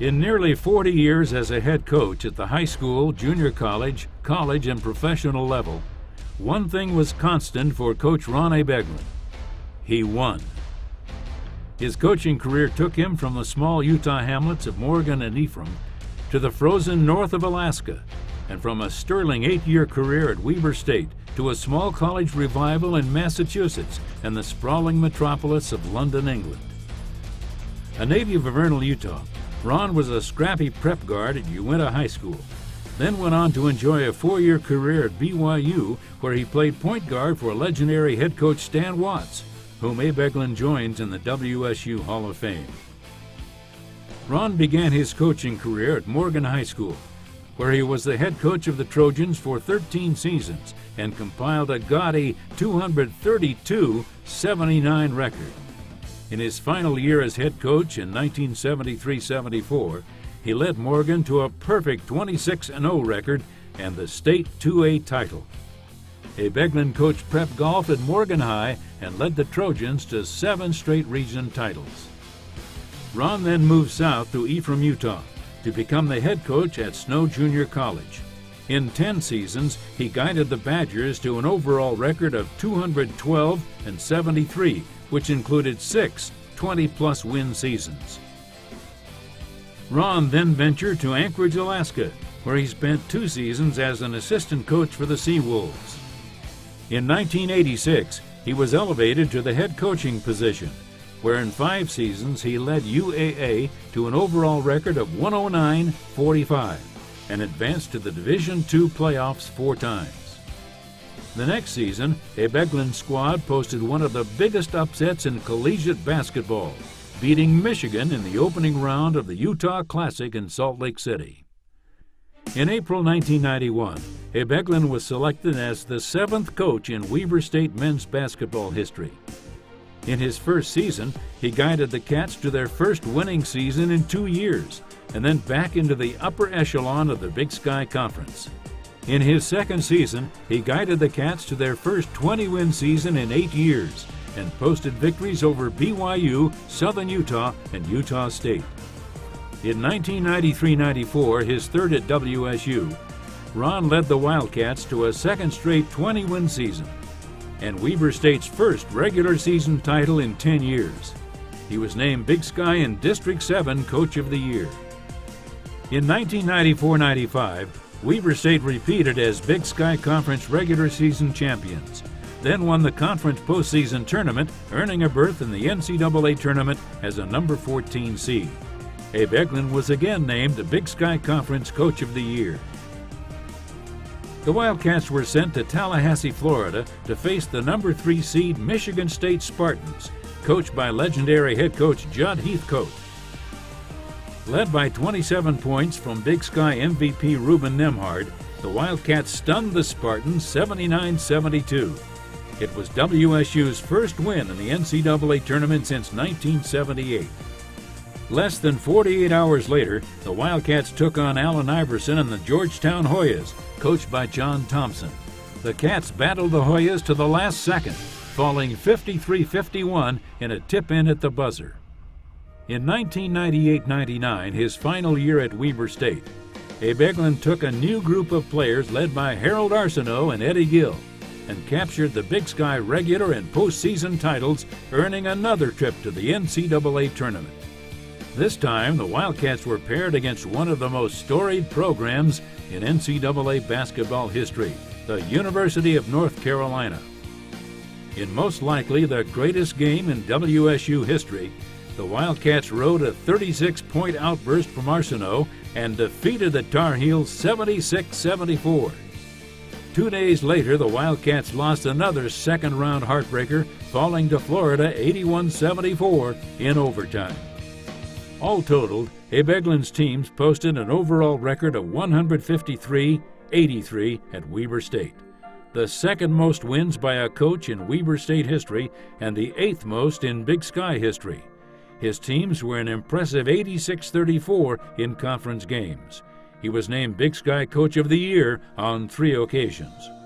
In nearly 40 years as a head coach at the high school, junior college, college, and professional level, one thing was constant for Coach Ron Abegglen: he won. His coaching career took him from the small Utah hamlets of Morgan and Ephraim to the frozen north of Alaska, and from a sterling 8-year career at Weber State to a small college revival in Massachusetts and the sprawling metropolis of London, England. A native of Vernal, Utah, Ron was a scrappy prep guard at Uinta High School, then went on to enjoy a 4-year career at BYU, where he played point guard for legendary head coach Stan Watts, whom Abegglen joins in the WSU Hall of Fame. Ron began his coaching career at Morgan High School, where he was the head coach of the Trojans for 13 seasons and compiled a gaudy 232-79 record. In his final year as head coach in 1973-74, he led Morgan to a perfect 26-0 record and the state 2A title. Abegglen coached prep golf at Morgan High and led the Trojans to 7 straight region titles. Ron then moved south to Ephraim, Utah, to become the head coach at Snow Junior College. In 10 seasons, he guided the Badgers to an overall record of 212-73, which included 6 20-plus win seasons. Ron then ventured to Anchorage, Alaska, where he spent 2 seasons as an assistant coach for the Seawolves. In 1986, he was elevated to the head coaching position, where in 5 seasons he led UAA to an overall record of 109-45 and advanced to the Division II playoffs 4 times. The next season, Abegglen's squad posted one of the biggest upsets in collegiate basketball, beating Michigan in the opening round of the Utah Classic in Salt Lake City. In April 1991, Abegglen was selected as the 7th coach in Weber State men's basketball history. In his first season, he guided the Cats to their first winning season in 2 years, and then back into the upper echelon of the Big Sky Conference. In his second season, he guided the Cats to their first 20-win season in 8 years and posted victories over BYU, Southern Utah, and Utah State. In 1993-94, his third at WSU, Ron led the Wildcats to a 2nd straight 20-win season and Weber State's first regular season title in 10 years. He was named Big Sky and District 7 Coach of the Year. In 1994-95, Weber State repeated as Big Sky Conference regular season champions, then won the conference postseason tournament, earning a berth in the NCAA Tournament as a number 14 seed. Abegglen was again named the Big Sky Conference Coach of the Year. The Wildcats were sent to Tallahassee, Florida to face the number 3 seed Michigan State Spartans, coached by legendary head coach Judd Heathcote. Led by 27 points from Big Sky MVP Ruben Nembhard, the Wildcats stunned the Spartans 79-72. It was WSU's first win in the NCAA Tournament since 1978. Less than 48 hours later, the Wildcats took on Allen Iverson and the Georgetown Hoyas, coached by John Thompson. The Cats battled the Hoyas to the last second, falling 53-51 in a tip-in at the buzzer. In 1998-99, his final year at Weber State, Abegglen took a new group of players led by Harold Arsenault and Eddie Gill and captured the Big Sky regular and postseason titles, earning another trip to the NCAA Tournament. This time, the Wildcats were paired against one of the most storied programs in NCAA basketball history, the University of North Carolina. In most likely the greatest game in WSU history, the Wildcats rode a 36-point outburst from Arsenault and defeated the Tar Heels 76-74. 2 days later, the Wildcats lost another second-round heartbreaker, falling to Florida 81-74 in overtime. All totaled, Abegglen's teams posted an overall record of 153-83 at Weber State, the 2nd most wins by a coach in Weber State history and the 8th most in Big Sky history. His teams were an impressive 86-34 in conference games. He was named Big Sky Coach of the Year on 3 occasions.